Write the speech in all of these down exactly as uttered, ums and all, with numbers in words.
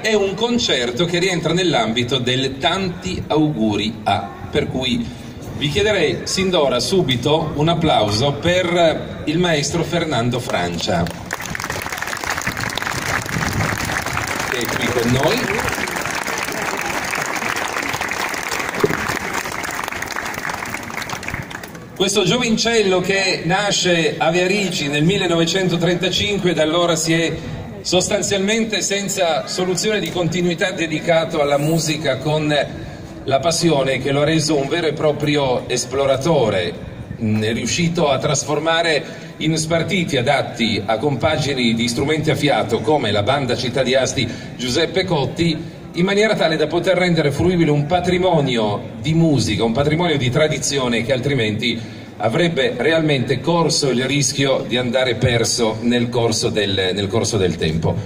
è un concerto che rientra nell'ambito del tanti auguri a, per cui vi chiederei sin d'ora subito un applauso per il maestro Fernando Francia, che è qui con noi. Questo giovincello che nasce a Viarigi nel millenovecentotrentacinque e da allora si è sostanzialmente senza soluzione di continuità dedicato alla musica con la passione che lo ha reso un vero e proprio esploratore, è riuscito a trasformare in spartiti adatti a compagini di strumenti a fiato come la banda Città di Asti Giuseppe Cotti, in maniera tale da poter rendere fruibile un patrimonio di musica, un patrimonio di tradizione che altrimenti avrebbe realmente corso il rischio di andare perso nel corso del, nel corso del tempo.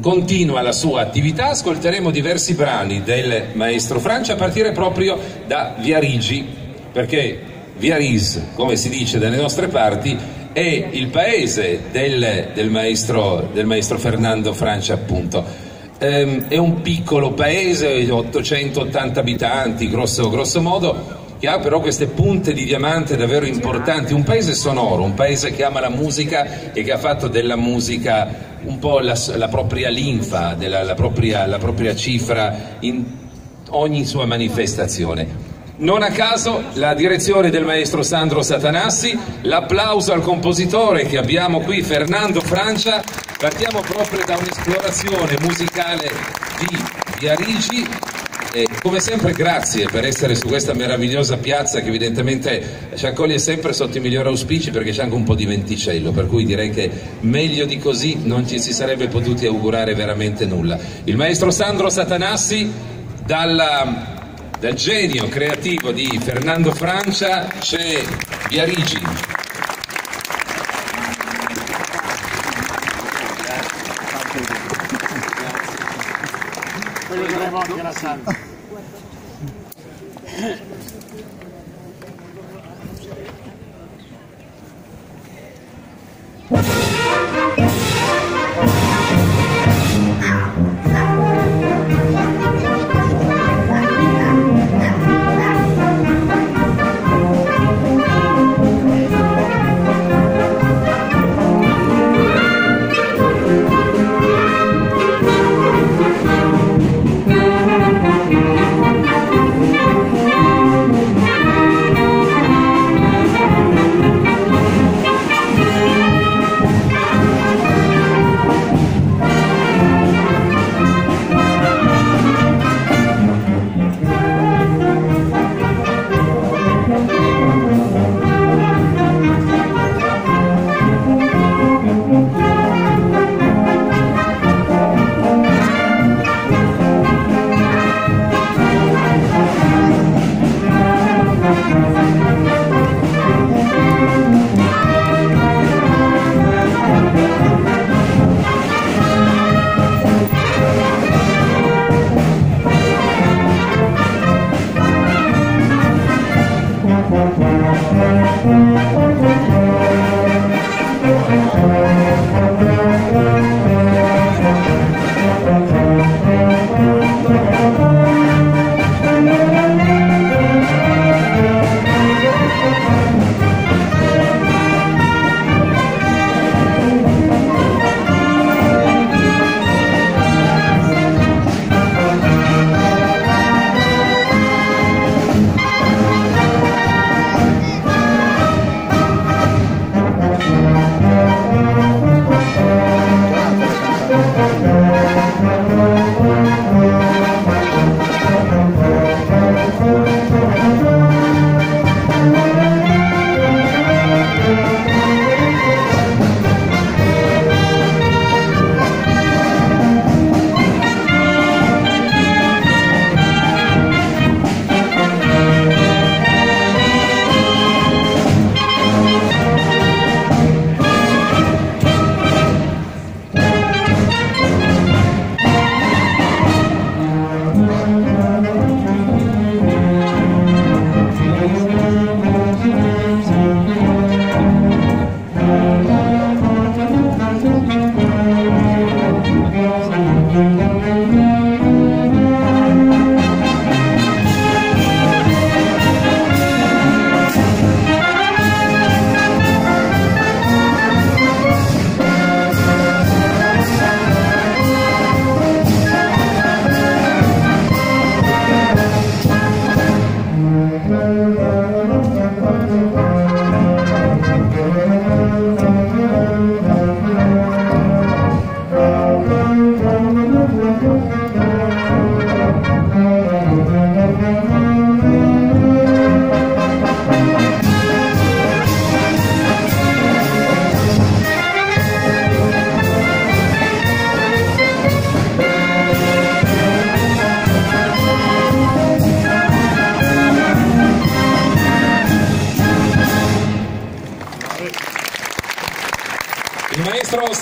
Continua la sua attività, ascolteremo diversi brani del maestro Francia a partire proprio da Viarigi, perché Viaris, come si dice dalle nostre parti, è il paese del, del, maestro, del maestro Fernando Francia, appunto. È un piccolo paese, ottocentottanta abitanti, grosso, grosso modo, che ha però queste punte di diamante davvero importanti, un paese sonoro, un paese che ama la musica e che ha fatto della musica un po' la, la propria linfa, della, la, propria, la propria cifra in ogni sua manifestazione. Non a caso la direzione del maestro Sandro Satanassi, l'applauso al compositore che abbiamo qui, Fernando Francia. Partiamo proprio da un'esplorazione musicale di Viarigi. E come sempre grazie per essere su questa meravigliosa piazza che evidentemente ci accoglie sempre sotto i migliori auspici, perché c'è anche un po' di venticello, per cui direi che meglio di così non ci si sarebbe potuti augurare veramente nulla. Il maestro Sandro Satanassi dalla... Dal genio creativo di Fernando Francia c'è Viarigi. Quello che avevo anche la salva. Yeah.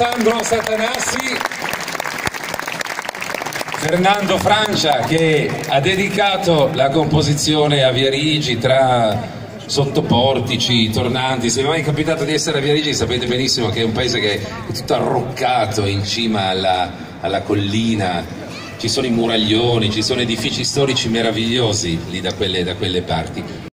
Sandro Satanassi, Fernando Francia, che ha dedicato la composizione a Viarigi tra sottoportici, tornanti. Se vi è mai capitato di essere a Viarigi sapete benissimo che è un paese che è tutto arroccato in cima alla, alla collina, ci sono i muraglioni, ci sono edifici storici meravigliosi lì da quelle, da quelle parti.